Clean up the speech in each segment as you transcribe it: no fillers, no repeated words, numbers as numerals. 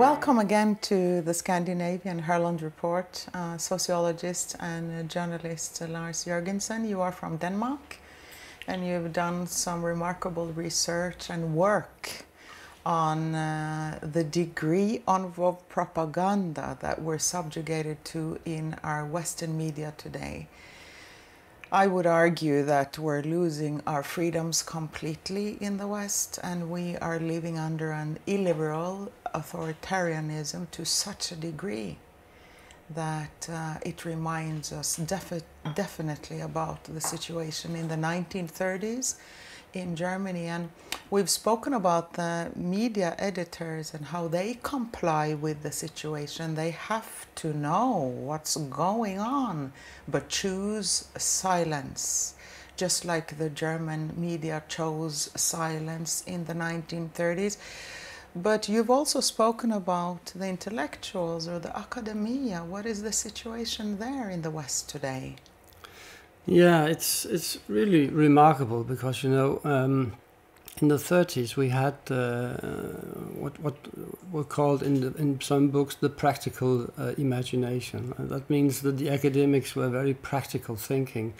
Welcome again to the Scandinavian Herland Report. Sociologist and journalist Lars Jørgensen, you are from Denmark and you've done some remarkable research and work on the degree of propaganda that we're subjugated to in our Western media today. I would argue that we're losing our freedoms completely in the West, and we are living under an illiberal authoritarianism to such a degree that it reminds us definitely about the situation in the 1930s in Germany. And we've spoken about the media editors and how they comply with the situation. They have to know what's going on, but choose silence, just like the German media chose silence in the 1930s. But you've also spoken about the intellectuals or the academia. What is the situation there in the West today? Yeah, it's really remarkable because, you know, in the 30s we had what were called in some books the practical imagination. And that means that the academics were very practical thinking,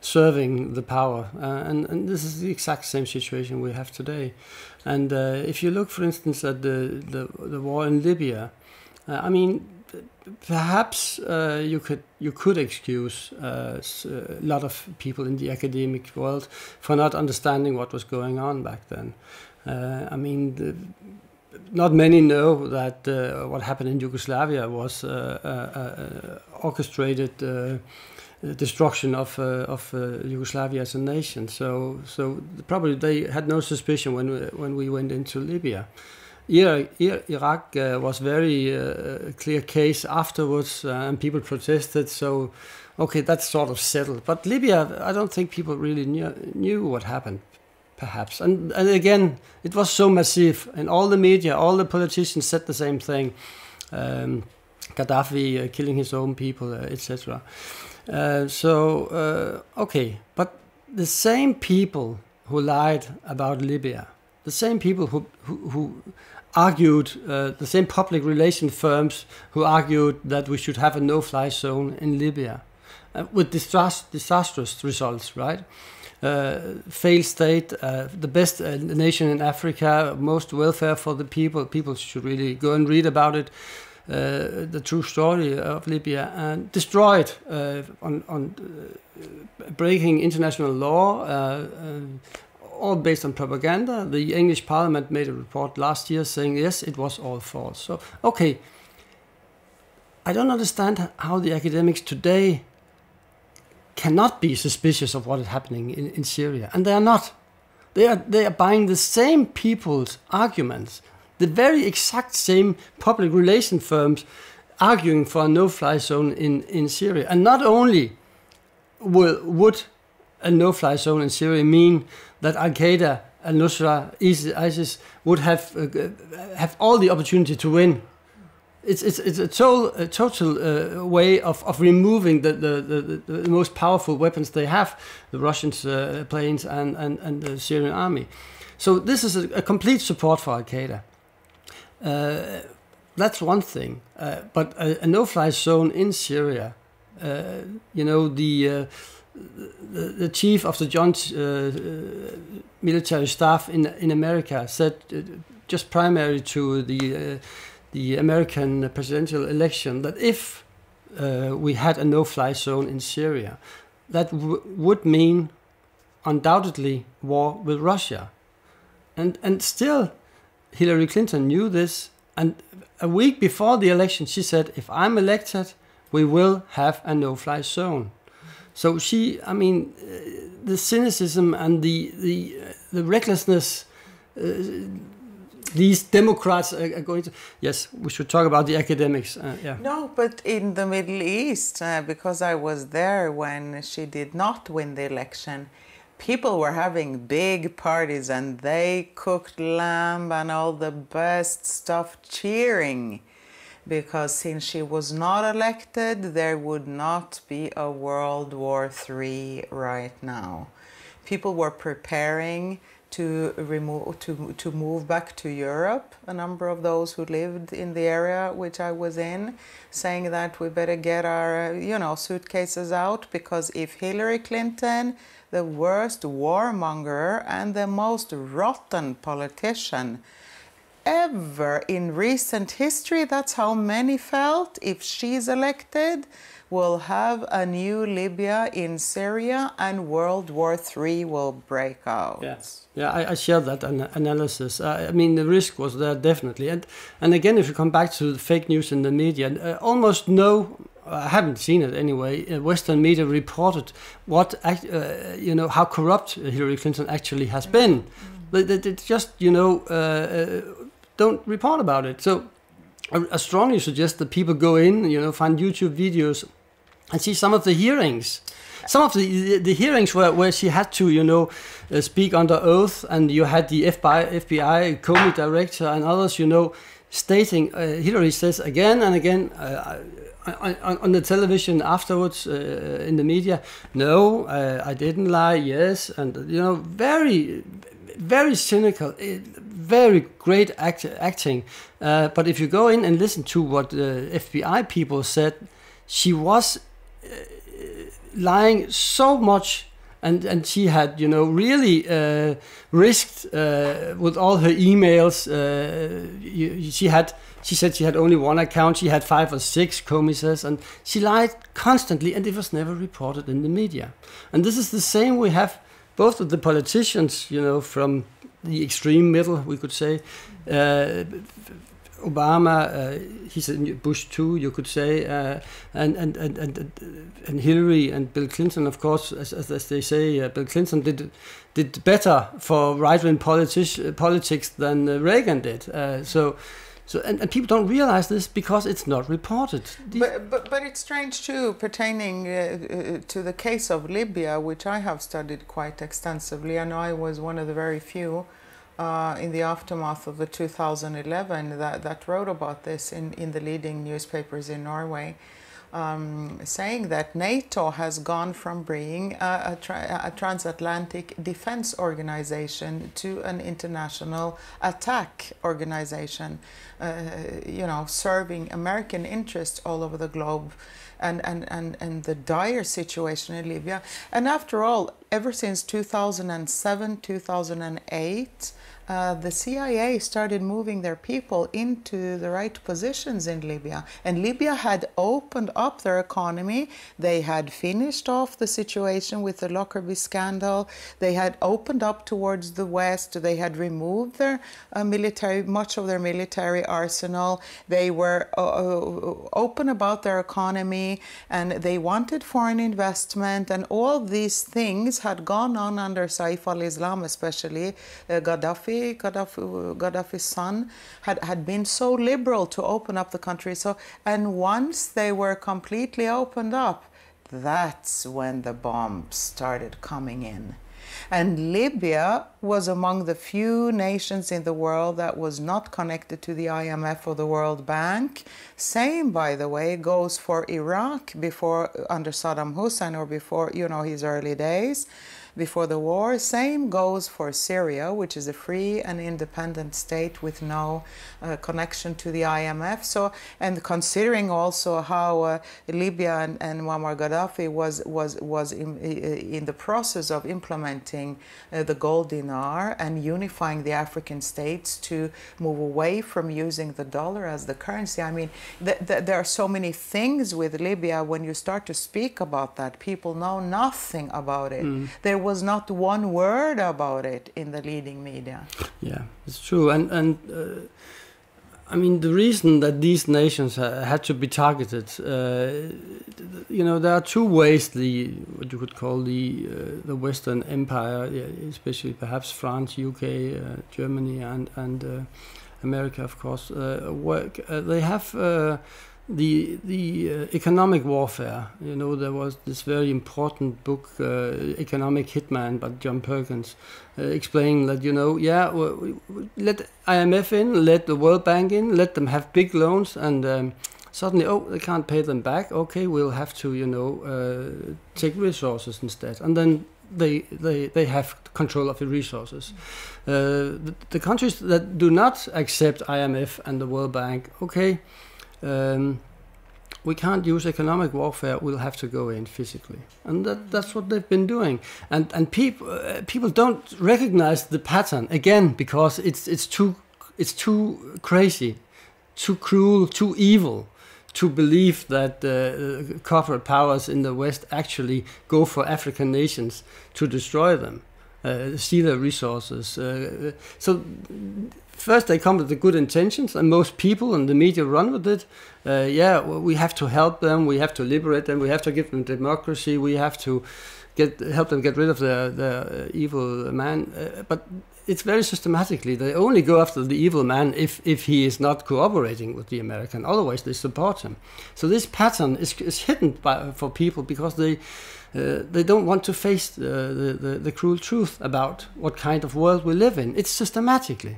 serving the power. And this is the exact same situation we have today. And if you look, for instance, at the war in Libya, I mean, perhaps you could excuse a lot of people in the academic world for not understanding what was going on back then. I mean, not many know that what happened in Yugoslavia was orchestrated destruction of Yugoslavia as a nation. So probably they had no suspicion when we went into Libya. Iraq was very clear case afterwards, and people protested, so okay, that's sort of settled. But Libya, I don't think people really knew what happened, perhaps. And again, it was so massive, and all the media, all the politicians said the same thing. Gaddafi killing his own people, etc. Okay, but the same people who lied about Libya, the same people who argued, the same public relation firms who argued that we should have a no-fly zone in Libya, with disastrous results, right? Failed state, the best nation in Africa, most welfare for the people. People should really go and read about it, the true story of Libya, and destroyed on breaking international law. All based on propaganda. The English Parliament made a report last year saying, yes, it was all false. So, okay, I don't understand how the academics today cannot be suspicious of what is happening in Syria. And they are not. They are buying the same people's arguments, the very exact same public relation firms arguing for a no-fly zone in Syria. And not only would a no-fly zone in Syria mean that Al-Qaeda and Nusra, ISIS, would have all the opportunity to win. It's a total way of removing the most powerful weapons they have, the Russians' planes and the Syrian army. So this is a complete support for Al-Qaeda. That's one thing. But a no-fly zone in Syria, you know, the chief of the Joint Military Staff in America said, just primary to the American presidential election, that if we had a no-fly zone in Syria, that would mean undoubtedly war with Russia. And still, Hillary Clinton knew this. And a week before the election, she said, if I'm elected, we will have a no-fly zone. So she, I mean, the cynicism and the recklessness these Democrats are going to. Yes, we should talk about the academics. Yeah. No, but in the Middle East, because I was there when she did not win the election, people were having big parties and they cooked lamb and all the best stuff, cheering. Because since she was not elected, there would not be a World War III right now. people were preparing to move back to Europe, a number of those who lived in the area which I was in, saying that we better get our, you know, suitcases out, because if Hillary Clinton, the worst warmonger and the most rotten politician ever in recent history, that's how many felt, if she's elected, we'll have a new Libya in Syria and World War III will break out. Yes, yeah, I share that analysis. I mean, the risk was there definitely. And again, if you come back to the fake news in the media, almost no, I haven't seen it anyway, Western media reported what, you know, how corrupt Hillary Clinton actually has been. Mm-hmm. They just, you know, don't report about it. So I strongly suggest that people go in, you know, find YouTube videos and see some of the hearings. Some of the hearings where she had to, you know, speak under oath, and you had the FBI Comey director and others, you know, stating, Hillary says again and again on the television afterwards, in the media, no, I didn't lie, yes, and, you know, very, very cynical, very great acting. But if you go in and listen to what the FBI people said, she was lying so much, and she had, you know, really risked with all her emails. She said she had only one account. She had 5 or 6, Comey says, and she lied constantly, and it was never reported in the media. And this is the same we have. Both of the politicians, you know, from the extreme middle, we could say, Obama, he's in Bush too, you could say, and Hillary and Bill Clinton, of course, as they say, Bill Clinton did better for right-wing politics than Reagan did. So people don't realize this because it's not reported. But it's strange too, pertaining to the case of Libya, which I have studied quite extensively, and I was one of the very few in the aftermath of the 2011 that wrote about this in the leading newspapers in Norway, saying that NATO has gone from being a transatlantic defense organization to an international attack organization, you know, serving American interests all over the globe, and the dire situation in Libya. And after all, ever since 2007, 2008, the CIA started moving their people into the right positions in Libya. And Libya had opened up their economy. They had finished off the situation with the Lockerbie scandal. They had opened up towards the West. They had removed their much of their military arsenal. They were open about their economy, and they wanted foreign investment. And all these things had gone on under Saif al-Islam, especially Gaddafi's son, had been so liberal to open up the country. So, and once they were completely opened up, that's when the bombs started coming in. And Libya was among the few nations in the world that was not connected to the IMF or the World Bank. Same, by the way, goes for Iraq before, under Saddam Hussein, or before, you know, his early days, before the war. Same goes for Syria, which is a free and independent state with no connection to the IMF. So, and considering also how Libya and Muammar Gaddafi was in the process of implementing the gold dinar and unifying the African states to move away from using the dollar as the currency. I mean, there are so many things with Libya. When you start to speak about that, people know nothing about it. Mm. There was not one word about it in the leading media. Yeah, it's true. And I mean, the reason that these nations had to be targeted, you know, there are two ways what you could call the Western Empire, especially perhaps France, UK, Germany, and America, of course, work. They have the economic warfare. You know, there was this very important book, Economic Hitman, by John Perkins, explaining that, you know, yeah, let IMF in, let the World Bank in, let them have big loans, and suddenly, oh, they can't pay them back. Okay, we'll have to, you know, take resources instead. And then they have control of the resources. The countries that do not accept IMF and the World Bank, okay, we can't use economic warfare, we'll have to go in physically. And that's what they've been doing. And people don't recognize the pattern, again, because it's too crazy, too cruel, too evil to believe that the corporate powers in the West actually go for African nations to destroy them, steal their resources. So first they come with the good intentions, and most people and the media run with it. Yeah, we have to help them, we have to liberate them, we have to give them democracy, we have to help them get rid of the evil man. But it's very systematically. They only go after the evil man if he is not cooperating with the American. Otherwise, they support him. So this pattern is hidden for people because they don't want to face the cruel truth about what kind of world we live in. It's systematically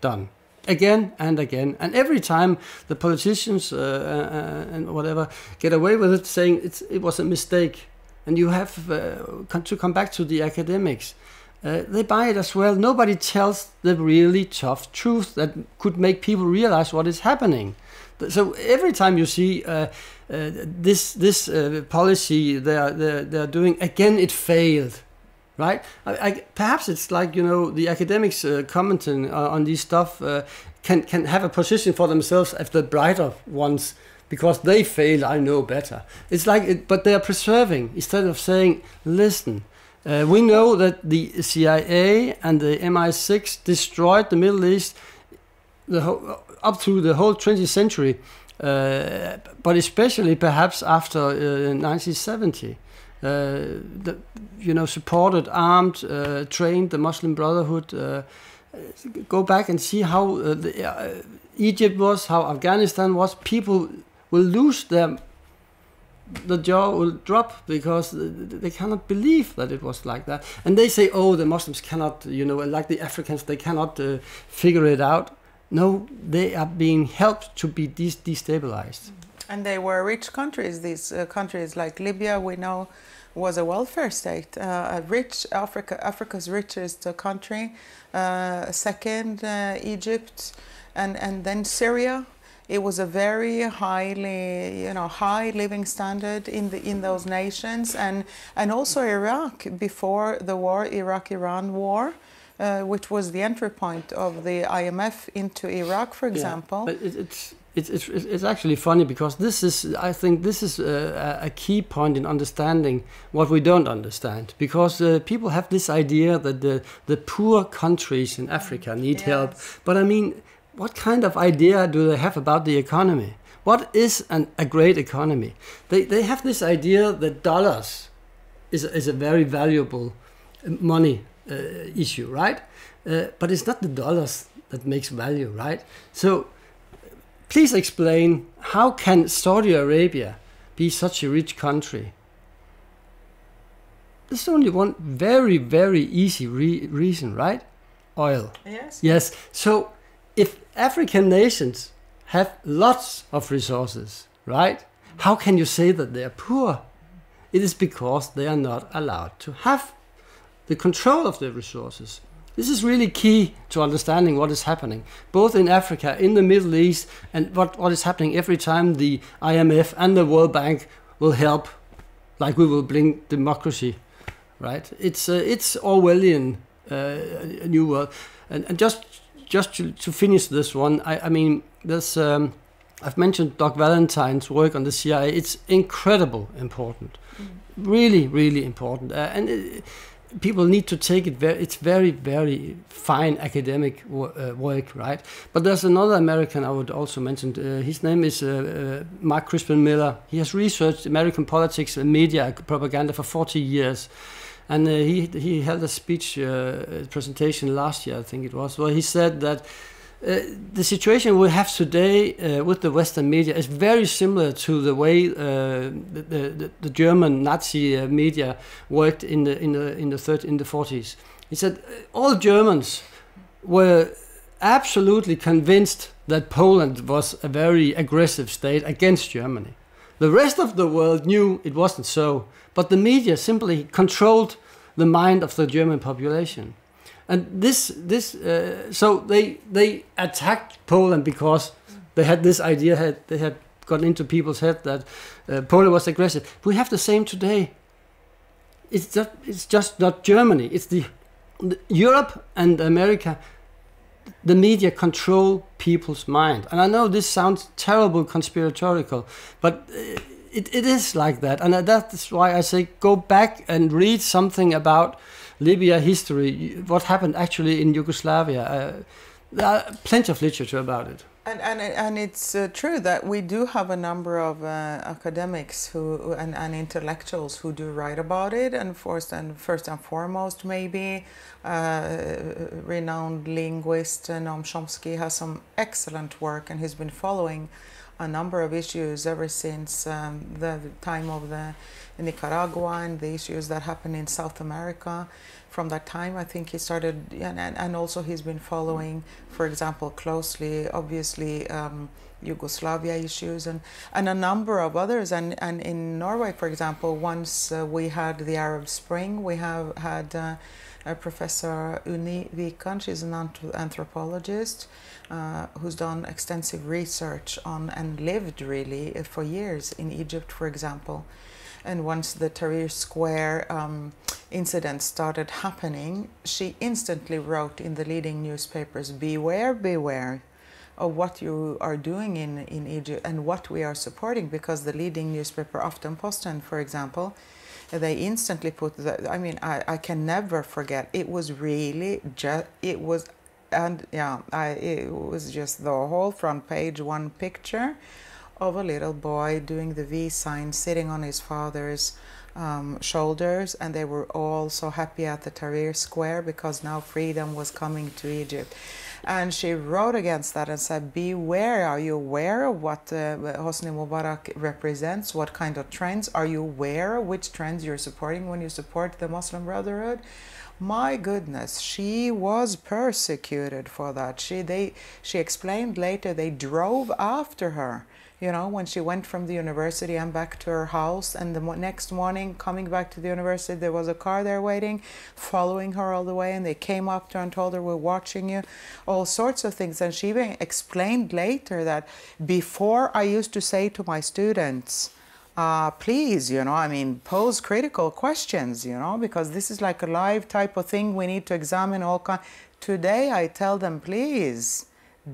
done again and again, and every time the politicians and whatever get away with it, saying it was a mistake. And you have to come back to the academics. They buy it as well. Nobody tells the really tough truth that could make people realize what is happening. So every time you see this policy they're doing, again it failed, right? Perhaps it's like, you know, the academics commenting on these stuff can have a position for themselves as the brighter ones. Because they fail, I know better. It's like, but they are preserving instead of saying, listen, we know that the CIA and the MI6 destroyed the Middle East up through the whole 20th century, but especially perhaps after 1970. You know, supported, armed, trained the Muslim Brotherhood. Go back and see how Egypt was, how Afghanistan was. People will lose them, the jaw will drop because they cannot believe that it was like that. And they say, oh, the Muslims cannot, you know, like the Africans, they cannot figure it out. No, they are being helped to be destabilized. And they were rich countries, these countries like Libya, we know, was a welfare state, a rich Africa's richest country, second Egypt, and then Syria. It was a very high living standard in those nations, and also Iraq before the war, Iraq-Iran war, which was the entry point of the IMF into Iraq, for example. Yeah, but it's actually funny because I think this is a key point in understanding what we don't understand, because people have this idea that the poor countries in Africa need help, but I mean, what kind of idea do they have about the economy? What is a great economy? They have this idea that dollars is a very valuable money issue, right? But it's not the dollars that makes value, right? So please explain, how can Saudi Arabia be such a rich country? There's only one very, very easy reason, right? Oil. Yes. Yes. So if African nations have lots of resources, right? How can you say that they are poor? It is because they are not allowed to have the control of their resources. This is really key to understanding what is happening, both in Africa, in the Middle East, and what is happening every time the IMF and the World Bank will help, like we will bring democracy, right? It's Orwellian, a new world. And just to finish this one, I mean, there's, I've mentioned Doc Valentine's work on the CIA. It's incredibly important, really, really important. And people need to take it very, it's very, very fine academic work, right? But there's another American I would also mention. His name is Mark Crispin Miller. He has researched American politics and media propaganda for 40 years. And he held a speech presentation last year, I think it was, where he said that the situation we have today with the Western media is very similar to the way the German Nazi media worked in the 40s. He said all Germans were absolutely convinced that Poland was a very aggressive state against Germany. The rest of the world knew it wasn't so, but the media simply controlled the mind of the German population. And so they attacked Poland because they had this idea, they had gotten into people's head that Poland was aggressive. We have the same today. It's just not Germany. It's the Europe and America. The media control people's mind. And I know this sounds terrible, conspiratorial, but it is like that. And that's why I say go back and read something about Libya history, what happened actually in Yugoslavia. There are plenty of literature about it. And it's true that we do have a number of academics who and intellectuals who do write about it, and first and foremost maybe renowned linguist Noam Chomsky has some excellent work, and he's been following a number of issues ever since the time of the Nicaragua and the issues that happened in South America. From that time, I think he started, and also he's been following, for example, closely, obviously, Yugoslavia issues and a number of others. And in Norway, for example, once we had the Arab Spring, we have had Professor Unni Vikan. She's an anthropologist who's done extensive research on and lived really for years in Egypt, for example. And once the Tahrir Square incident started happening, she instantly wrote in the leading newspapers, beware, beware of what you are doing in Egypt and what we are supporting, because the leading newspaper, Aftenposten, for example, they instantly put that. I mean, I can never forget. It was really just, it was, and yeah, it was just the whole front page, one picture of a little boy doing the V sign, sitting on his father's shoulders, and they were all so happy at the Tahrir Square because now freedom was coming to Egypt. And she wrote against that and said, beware, are you aware of what Hosni Mubarak represents? What kind of trends? Are you aware of which trends you're supporting when you support the Muslim Brotherhood? My goodness, she was persecuted for that. She explained later, they drove after her, you know, when she went from the university and back to her house, and the next morning coming back to the university, there was a car there waiting, following her all the way, and they came up to her and told her, we're watching you, all sorts of things. And she even explained later that before I used to say to my students, please, you know, I mean, pose critical questions, you know, because this is like a live type of thing. We need to examine all kinds. Today, I tell them, please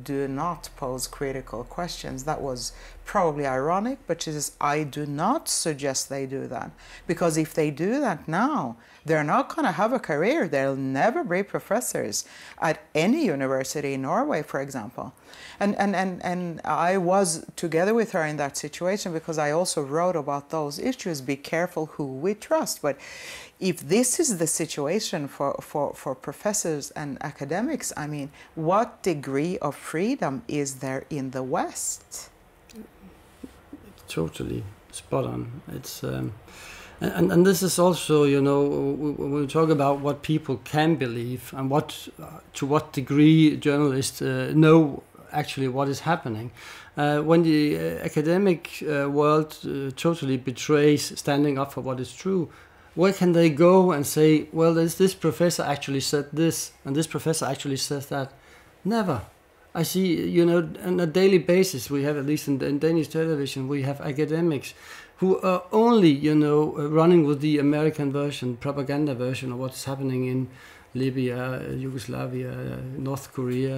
do not pose critical questions. That was probably ironic, but she says, I do not suggest they do that, because if they do that now, they're not going to have a career. They'll never be professors at any university in Norway, for example. And I was together with her in that situation, because I also wrote about those issues. Be careful who we trust. But if this is the situation for professors and academics, I mean, what degree of freedom is there in the West? Totally spot on. It's and this is also, you know, we talk about what people can believe and what to what degree journalists know actually what is happening. When the academic world totally betrays standing up for what is true, where can they go and say, well, this professor actually said this and this professor actually says that? Never. I see, you know, on a daily basis, we have, at least in Danish television, we have academics who are only, you know, running with the American version, propaganda version of what's happening in Libya, Yugoslavia, North Korea,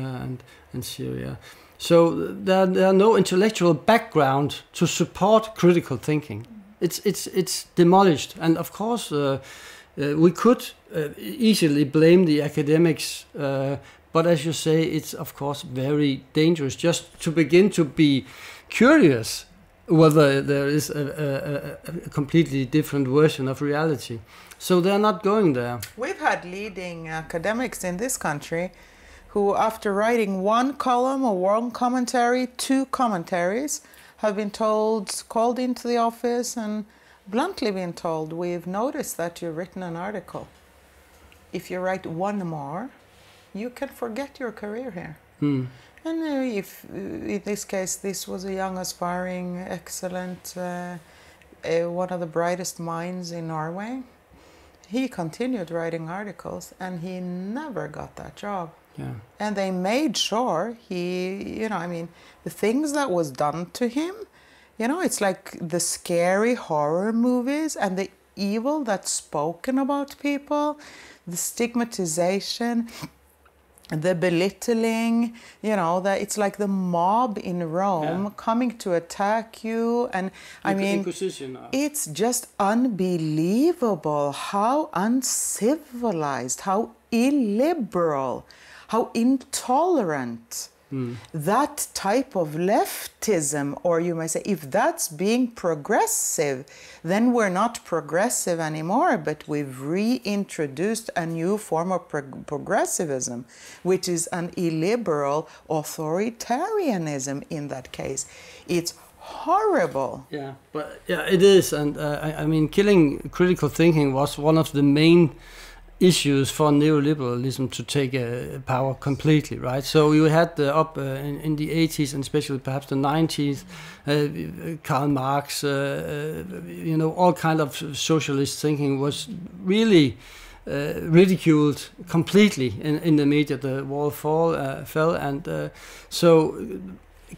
and Syria. So there are no intellectual background to support critical thinking. It's demolished. And of course, we could easily blame the academics, but as you say, it's of course very dangerous just to begin to be curious whether there is a completely different version of reality. So they're not going there. We've had leading academics in this country who, after writing one column or one commentary, two commentaries, have been told, called into the office and bluntly been told, we've noticed that you've written an article. If you write one more, you can forget your career here. Mm. And if, in this case, this was a young, aspiring, excellent, one of the brightest minds in Norway. he continued writing articles, and he never got that job. Yeah. And they made sure he, you know, I mean, the things that was done to him, you know, it's like the scary horror movies and the evil that's spoken about people, the stigmatization, the belittling, you know, that it's like the mob in Rome coming to attack you. And I mean, it's just unbelievable how uncivilized, how illiberal, how intolerant that type of leftism, or you might say, if that's being progressive, then we're not progressive anymore, but we've reintroduced a new form of progressivism, which is an illiberal authoritarianism in that case. It's horrible. Yeah, but yeah, it is. And I mean, killing critical thinking was one of the main issues for neoliberalism to take power completely, right? So you had in the 80s and especially perhaps the 90s, Karl Marx, you know, all kind of socialist thinking was really ridiculed completely in the media. The wall fell, and so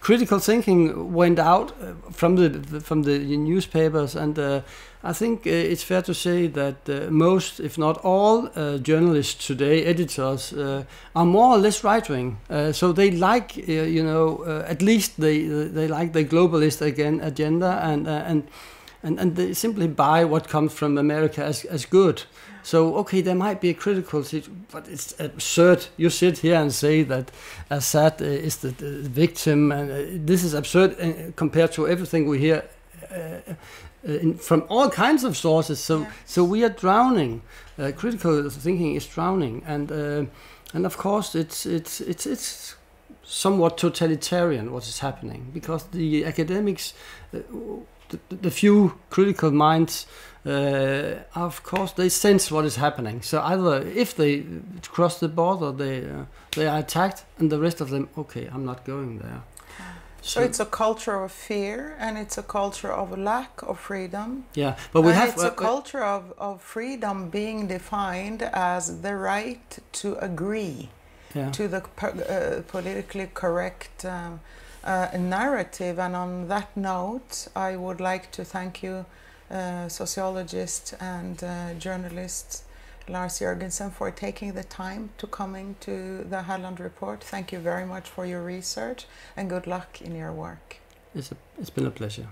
critical thinking went out from the newspapers, and I think it's fair to say that most, if not all, journalists today, editors, are more or less right-wing. So they like, you know, at least they like the globalist agenda, and they simply buy what comes from America as good. So, okay, there might be a critical situation, but it's absurd. You sit here and say that Assad is the victim, and this is absurd compared to everything we hear from all kinds of sources. So, so we are drowning. Critical thinking is drowning, and of course, it's somewhat totalitarian what is happening, because the academics, the few critical minds, of course, they sense what is happening. So either if they cross the border, they are attacked, and the rest of them, okay, I'm not going there. So it's a culture of fear, and it's a culture of lack of freedom. Yeah, but we have... It's a culture of freedom being defined as the right to agree to the politically correct narrative. And on that note, I would like to thank you, sociologist and journalist Lars Jørgensen, for taking the time to coming to the Herland Report. Thank you very much for your research, and good luck in your work. It's been a pleasure.